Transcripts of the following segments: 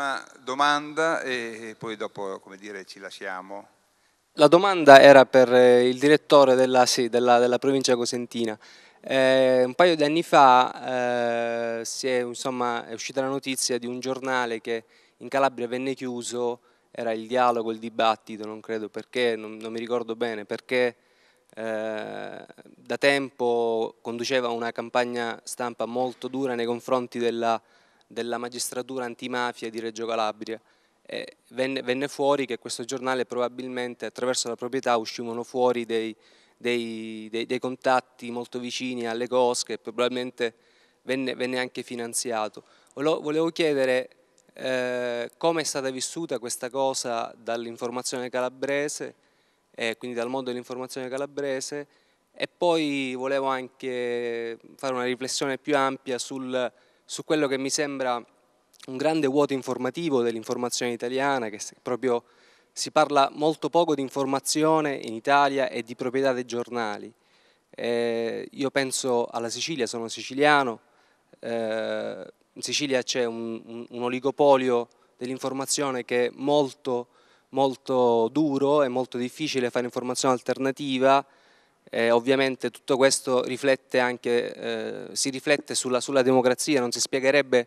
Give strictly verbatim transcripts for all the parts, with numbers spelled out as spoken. prima domanda e poi dopo, come dire, ci lasciamo. La domanda era per il direttore della, sì, della, della provincia cosentina. Eh, un paio di anni fa eh, si è, insomma, è uscita la notizia di un giornale che in Calabria venne chiuso, era Il Dialogo, il dibattito, non credo perché, non, non mi ricordo bene, perché eh, da tempo conduceva una campagna stampa molto dura nei confronti della, della magistratura antimafia di Reggio Calabria. E venne, venne fuori che questo giornale probabilmente attraverso la proprietà uscivano fuori dei Dei, dei, dei contatti molto vicini alle cosche, probabilmente venne, venne anche finanziato. Volevo, volevo chiedere eh, come è stata vissuta questa cosa dall'informazione calabrese, eh, quindi dal mondo dell'informazione calabrese, e poi volevo anche fare una riflessione più ampia sul, su quello che mi sembra un grande vuoto informativo dell'informazione italiana, che è proprio... Si parla molto poco di informazione in Italia e di proprietà dei giornali. Eh, io penso alla Sicilia, sono siciliano, eh, in Sicilia c'è un, un, un oligopolio dell'informazione che è molto, molto duro, è molto difficile fare informazione alternativa, eh, ovviamente tutto questo riflette anche, eh, si riflette sulla, sulla democrazia, non si spiegherebbe,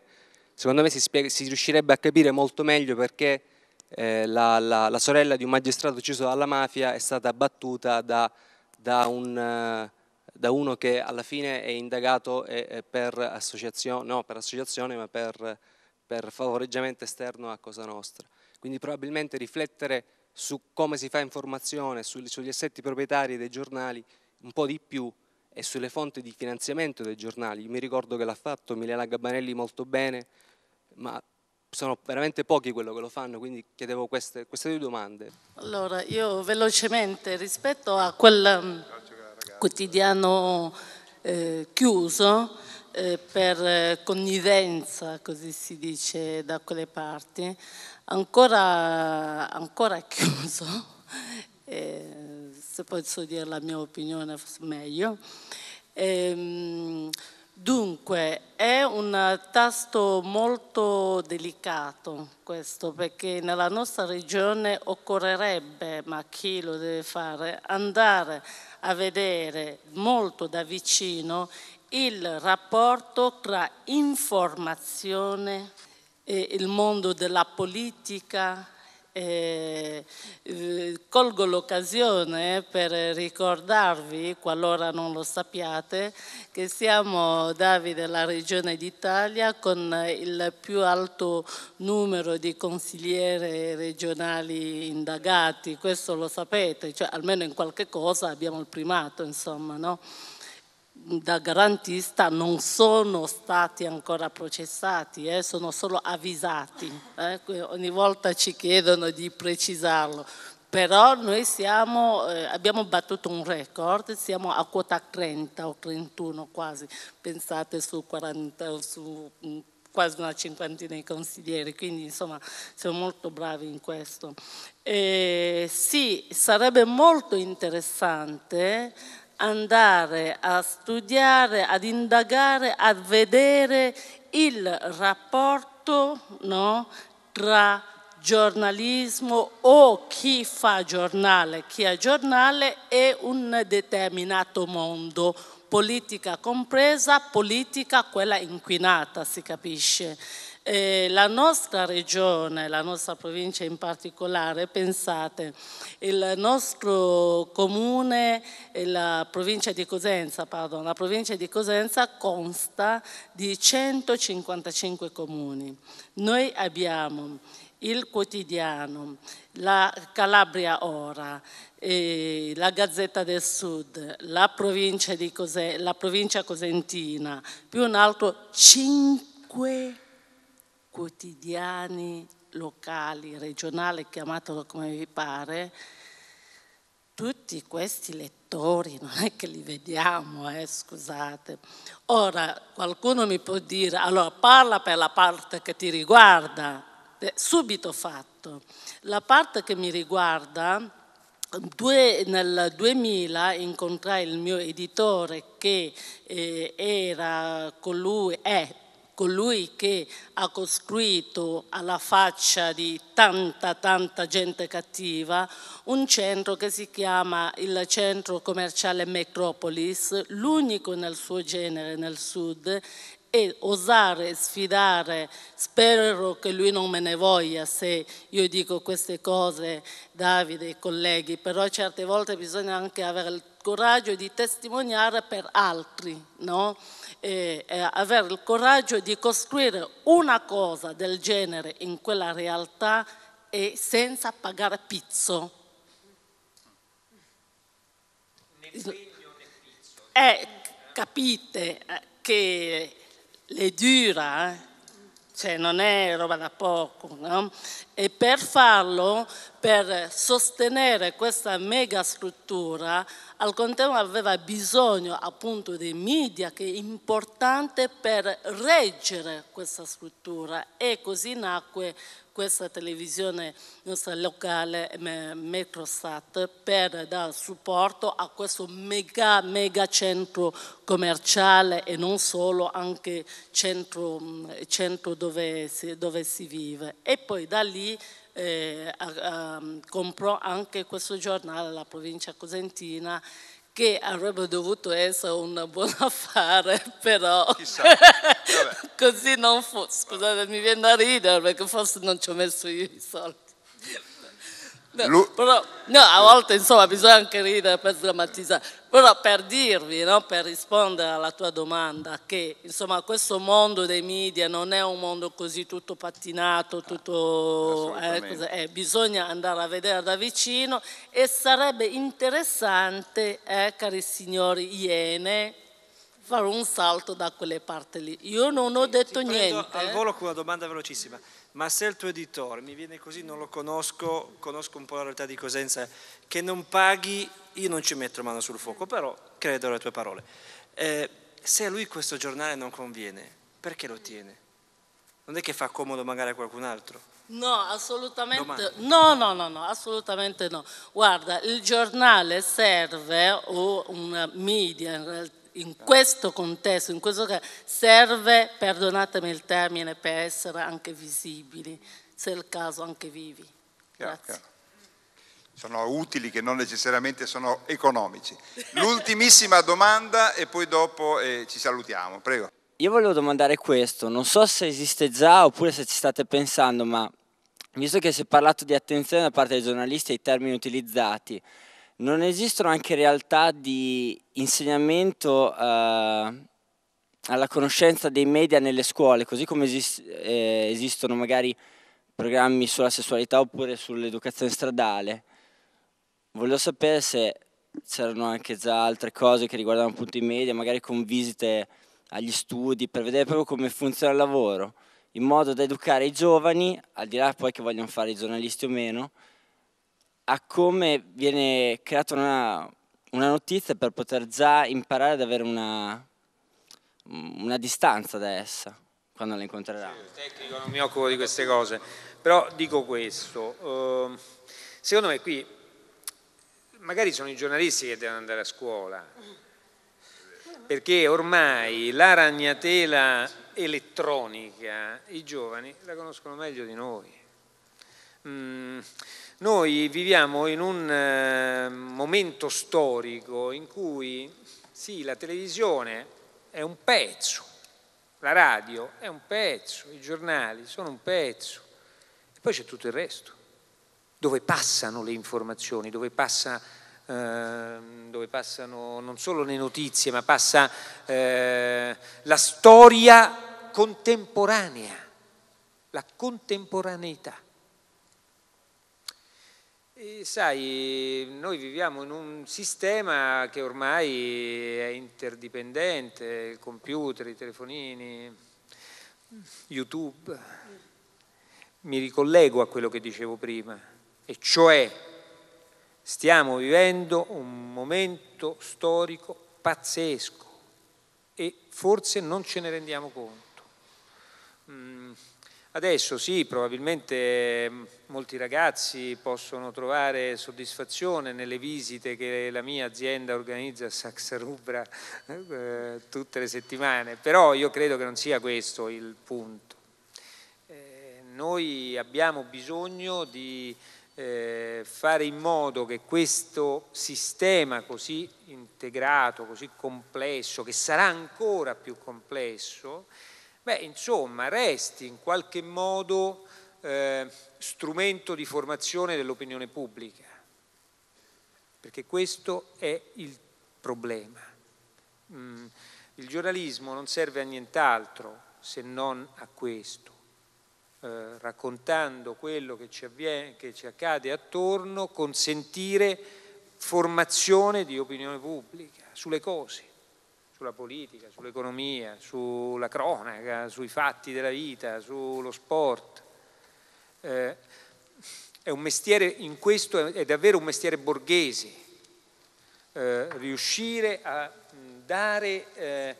secondo me si, spiega, si riuscirebbe a capire molto meglio perché Eh, la, la, la sorella di un magistrato ucciso dalla mafia è stata abbattuta da, da, un, da uno che alla fine è indagato e, e per associazione, no, per associazione ma per, per favoreggiamento esterno a Cosa Nostra. Quindi probabilmente riflettere su come si fa informazione, su, sugli assetti proprietari dei giornali un po' di più e sulle fonti di finanziamento dei giornali. Mi ricordo che l'ha fatto Milena Gabanelli molto bene, ma sono veramente pochi quello che lo fanno, quindi chiedevo queste, queste due domande. Allora, io velocemente, rispetto a quel quotidiano eh, chiuso, eh, per connivenza, così si dice da quelle parti, ancora, ancora chiuso, eh, se posso dire la mia opinione meglio, eh, dunque, è un tasto molto delicato questo, perché nella nostra regione occorrerebbe, ma chi lo deve fare, andare a vedere molto da vicino il rapporto tra informazione e il mondo della politica. Eh, eh, colgo l'occasione per ricordarvi, qualora non lo sappiate, che siamo, Davide, la regione d'Italia con il più alto numero di consiglieri regionali indagati, questo lo sapete, cioè almeno in qualche cosa abbiamo il primato, insomma, no? Da garantista non sono stati ancora processati, eh, sono solo avvisati, eh, ogni volta ci chiedono di precisarlo, però noi siamo, eh, abbiamo battuto un record, siamo a quota trenta o trentuno quasi, pensate su quaranta, su quasi una cinquantina di consiglieri, quindi insomma siamo molto bravi in questo. Eh, sì, sarebbe molto interessante andare a studiare, ad indagare, a vedere il rapporto, no, tra giornalismo o chi fa giornale, chi ha giornale e un determinato mondo, politica compresa, politica quella inquinata, si capisce. Eh, la nostra regione, la nostra provincia in particolare, pensate, il nostro comune, la provincia di Cosenza, pardon, la provincia di Cosenza consta di centocinquantacinque comuni. Noi abbiamo Il Quotidiano, La Calabria Ora, eh, la Gazzetta del Sud, la provincia, di Cose- la provincia cosentina, più un altro cinque quotidiani locali, regionali, chiamatelo come vi pare. Tutti questi lettori non è che li vediamo, eh, scusate. Ora qualcuno mi può dire, allora parla per la parte che ti riguarda. Subito fatto. La parte che mi riguarda, due, nel duemila incontrai il mio editore che eh, era colui, è colui che ha costruito, alla faccia di tanta tanta gente cattiva, un centro che si chiama il centro commerciale Metropolis, l'unico nel suo genere nel sud, e osare sfidare, spero che lui non me ne voglia se io dico queste cose, Davide e colleghi, però certe volte bisogna anche avere il coraggio di testimoniare per altri, no? E, e avere il coraggio di costruire una cosa del genere in quella realtà e senza pagare pizzo. Né pegno né pizzo. Eh, capite che le dura, eh? Cioè non è roba da poco, no? E per farlo, per sostenere questa mega struttura, al contempo aveva bisogno appunto dei media, che è importante per reggere questa struttura, e così nacque questa televisione nostra locale Metrostat, per dare supporto a questo mega mega centro commerciale e non solo, anche centro, centro dove, si, dove si vive. E poi da lì eh, a, a, comprò anche questo giornale, La Provincia Cosentina, che avrebbe dovuto essere un buon affare, però così non fu. Scusate, mi viene da ridere perché forse non ci ho messo io i soldi. No, però, no, a volte insomma bisogna anche ridere per drammatizzare, però per dirvi, no, per rispondere alla tua domanda, che insomma questo mondo dei media non è un mondo così tutto pattinato, tutto, eh, cosa, eh, bisogna andare a vedere da vicino, e sarebbe interessante, eh, cari signori Iene, fare un salto da quelle parti lì. Io non ho detto ti niente. Al volo con una domanda velocissima. Ma se il tuo editore, mi viene così, non lo conosco, conosco un po' la realtà di Cosenza, che non paghi, io non ci metto mano sul fuoco, però credo alle tue parole. Eh, se a lui questo giornale non conviene, perché lo tiene? Non è che fa comodo magari a qualcun altro? No, assolutamente no, no, no, no, assolutamente no. Guarda, il giornale serve, o un media in realtà, in questo contesto, in questo caso, serve, perdonatemi il termine, per essere anche visibili, se è il caso anche vivi. Grazie. Chiaro, chiaro. Sono utili, che non necessariamente sono economici. L'ultimissima domanda e poi dopo eh, ci salutiamo, prego. Io volevo domandare questo, non so se esiste già oppure se ci state pensando, ma visto che si è parlato di attenzione da parte dei giornalisti ai termini utilizzati, non esistono anche realtà di insegnamento eh, alla conoscenza dei media nelle scuole, così come esist eh, esistono magari programmi sulla sessualità oppure sull'educazione stradale? Volevo sapere se c'erano anche già altre cose che riguardano appunto i media, magari con visite agli studi, per vedere proprio come funziona il lavoro, in modo da educare i giovani, al di là poi che vogliono fare i giornalisti o meno, a come viene creata una, una notizia, per poter già imparare ad avere una, una distanza da essa quando la incontrerà. Sì, il tecnico non mi occupo di queste cose, però dico questo, eh, secondo me qui magari sono i giornalisti che devono andare a scuola, perché ormai la ragnatela elettronica i giovani la conoscono meglio di noi. Mm. Noi viviamo in un eh, momento storico in cui sì, la televisione è un pezzo, la radio è un pezzo, i giornali sono un pezzo, e poi c'è tutto il resto, dove passano le informazioni, dove, passa, eh, dove passano non solo le notizie, ma passa eh, la storia contemporanea, la contemporaneità. E sai, noi viviamo in un sistema che ormai è interdipendente, il computer, i telefonini, YouTube. Mi ricollego a quello che dicevo prima, e cioè stiamo vivendo un momento storico pazzesco e forse non ce ne rendiamo conto. Adesso sì, probabilmente molti ragazzi possono trovare soddisfazione nelle visite che la mia azienda organizza a Saxarubra eh, tutte le settimane, però io credo che non sia questo il punto. Eh, noi abbiamo bisogno di eh, fare in modo che questo sistema così integrato, così complesso, che sarà ancora più complesso, Beh, insomma, resti in qualche modo eh, strumento di formazione dell'opinione pubblica, perché questo è il problema. Mm, il giornalismo non serve a nient'altro se non a questo, eh, raccontando quello che ci, avviene, che ci accade attorno, consentire formazione di opinione pubblica sulle cose. Sulla politica, sull'economia, sulla cronaca, sui fatti della vita, sullo sport. Eh, è un mestiere, in questo è davvero un mestiere borghese, eh, riuscire a dare eh,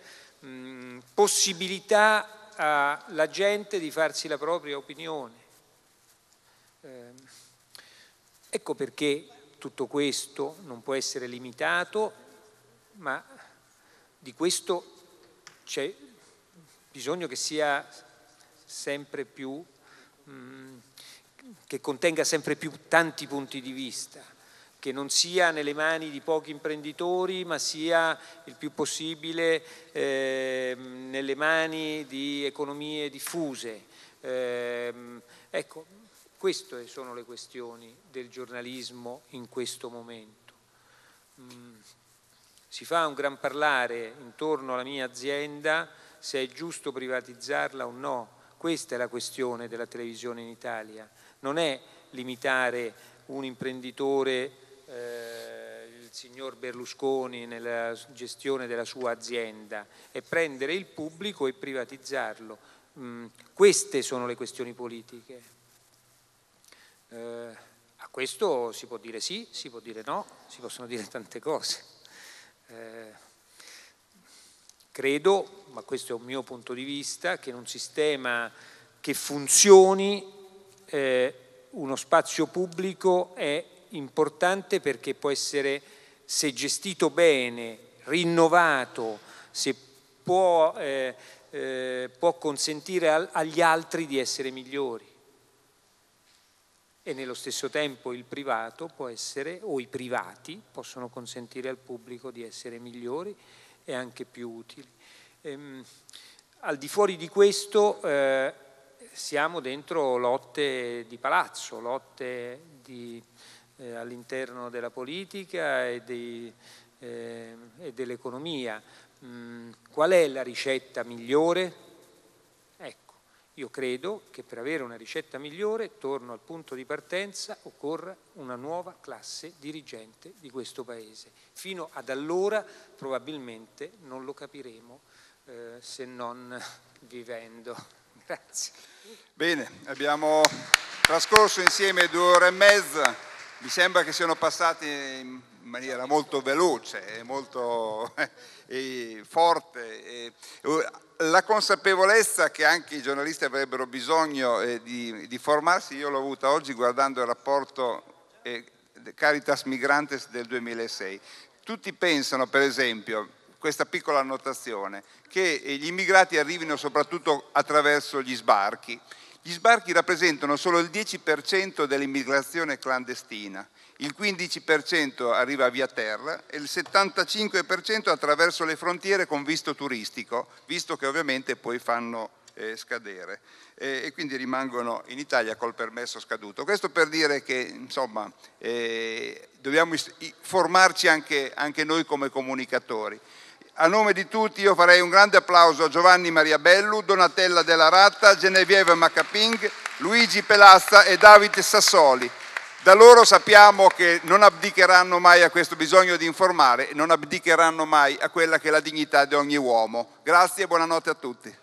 mh, possibilità alla gente di farsi la propria opinione. Eh, ecco perché tutto questo non può essere limitato, ma di questo c'è bisogno che sia sempre più, che contenga sempre più tanti punti di vista, che non sia nelle mani di pochi imprenditori, ma sia il più possibile eh, nelle mani di economie diffuse. Eh, ecco, queste sono le questioni del giornalismo in questo momento. Mm. Si fa un gran parlare intorno alla mia azienda se è giusto privatizzarla o no. Questa è la questione della televisione in Italia. Non è limitare un imprenditore, eh, il signor Berlusconi, nella gestione della sua azienda, è prendere il pubblico e privatizzarlo. Mm, queste sono le questioni politiche. Eh, a questo si può dire sì, si può dire no, si possono dire tante cose. Eh, credo, ma questo è un mio punto di vista, che in un sistema che funzioni eh, uno spazio pubblico è importante, perché può essere, se gestito bene, rinnovato, se può, eh, eh, può consentire al, agli altri di essere migliori, e nello stesso tempo il privato può essere, o i privati possono consentire al pubblico di essere migliori e anche più utili. Ehm, al di fuori di questo eh, siamo dentro lotte di palazzo, lotte di, eh, all'interno della politica e, dei, eh, e dell'economia. Mm, qual è la ricetta migliore? Io credo che per avere una ricetta migliore, torno al punto di partenza, occorra una nuova classe dirigente di questo Paese. Fino ad allora probabilmente non lo capiremo eh, se non vivendo. Grazie. Bene, abbiamo trascorso insieme due ore e mezza, mi sembra che siano passate in maniera molto veloce, molto e forte. E la consapevolezza che anche i giornalisti avrebbero bisogno eh, di, di formarsi, io l'ho avuta oggi guardando il rapporto eh, Caritas Migrantes del duemilasei. Tutti pensano, per esempio, questa piccola annotazione, che gli immigrati arrivino soprattutto attraverso gli sbarchi. Gli sbarchi rappresentano solo il dieci per cento dell'immigrazione clandestina, il quindici per cento arriva via terra e il settantacinque per cento attraverso le frontiere con visto turistico, visto che ovviamente poi fanno eh, scadere e, e quindi rimangono in Italia col permesso scaduto. Questo per dire che insomma, eh, dobbiamo formarci anche, anche noi come comunicatori. A nome di tutti io farei un grande applauso a Giovanni Maria Bellu, Donatella della Ratta, Geneviève Makaping, Luigi Pelazza e David Sassoli. Da loro sappiamo che non abdicheranno mai a questo bisogno di informare, non abdicheranno mai a quella che è la dignità di ogni uomo. Grazie e buonanotte a tutti.